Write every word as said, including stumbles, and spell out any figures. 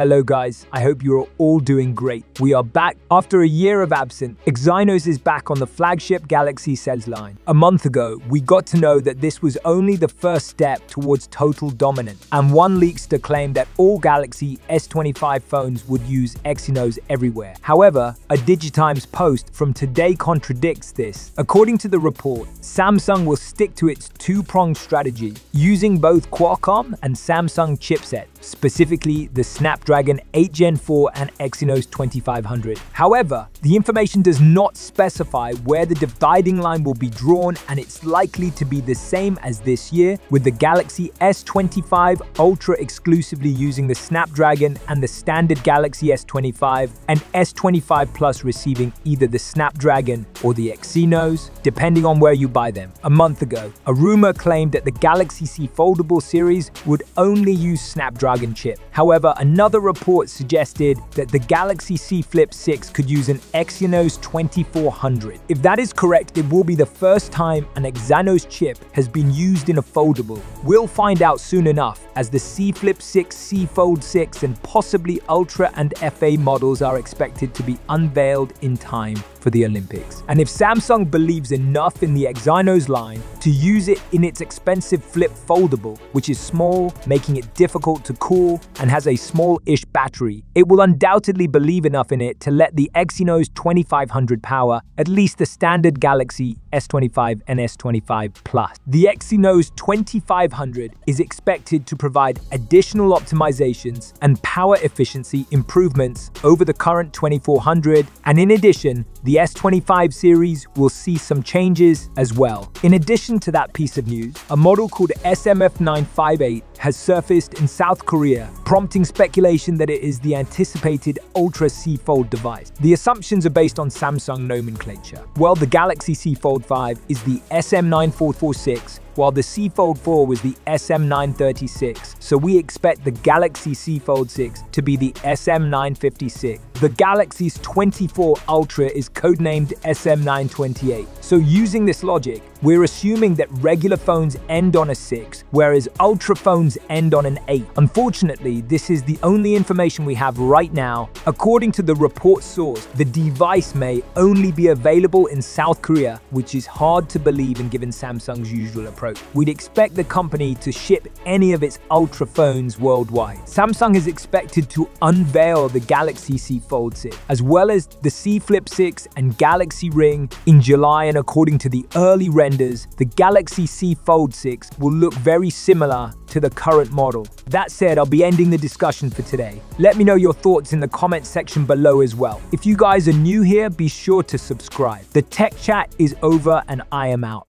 Hello guys, I hope you are all doing great. We are back. After a year of absence, Exynos is back on the flagship Galaxy sales line. A month ago, we got to know that this was only the first step towards total dominance, and one leakster claimed that all Galaxy S twenty-five phones would use Exynos everywhere. However, a Digitimes post from today contradicts this. According to the report, Samsung will stick to its two-pronged strategy, using both Qualcomm and Samsung chipset, specifically the Snapdragon Dragon eight gen four and Exynos twenty-five hundred. However, the information does not specify where the dividing line will be drawn, and it's likely to be the same as this year, with the Galaxy S twenty-five Ultra exclusively using the Snapdragon and the standard Galaxy S twenty-five and S twenty-five Plus receiving either the Snapdragon or the Exynos, depending on where you buy them. A month ago, a rumor claimed that the Galaxy C Foldable series would only use Snapdragon chip. However, another The report suggested that the Galaxy C Flip six could use an Exynos twenty-four hundred. If that is correct, it will be the first time an Exynos chip has been used in a foldable. We'll find out soon enough, as the C Flip six, C Fold six, and possibly Ultra and F A models are expected to be unveiled in time for the Olympics. And if Samsung believes enough in the Exynos line to use it in its expensive Flip foldable, which is small, making it difficult to cool, and has a small-ish battery, it will undoubtedly believe enough in it to let the Exynos twenty-five hundred power at least the standard Galaxy S twenty-five and S twenty-five Plus. The Exynos twenty-five hundred is expected to provide provide additional optimizations and power efficiency improvements over the current twenty-four hundred, and in addition, the S twenty-five series will see some changes as well. In addition to that piece of news, a model called S M F nine five eight has surfaced in South Korea, prompting speculation that it is the anticipated Ultra C Fold device. The assumptions are based on Samsung nomenclature, while the Galaxy C Fold five is the S M nine four four six, while the C Fold four was the S M nine thirty-six, so we expect the Galaxy C Fold six to be the S M nine fifty-six. The Galaxy's twenty-four Ultra is codenamed S M nine twenty-eight. So using this logic, we're assuming that regular phones end on a six, whereas Ultra phones end on an eight. Unfortunately, this is the only information we have right now. According to the report source, the device may only be available in South Korea, which is hard to believe and given Samsung's usual approach. We'd expect the company to ship any of its Ultra phones worldwide. Samsung is expected to unveil the Galaxy C Fold six, as well as the C Flip six and Galaxy Ring in July, and according to the early renders, the Galaxy C Fold six will look very similar to the current model. That said, I'll be ending the discussion for today. Let me know your thoughts in the comment section below as well. If you guys are new here, be sure to subscribe. The tech chat is over and I am out.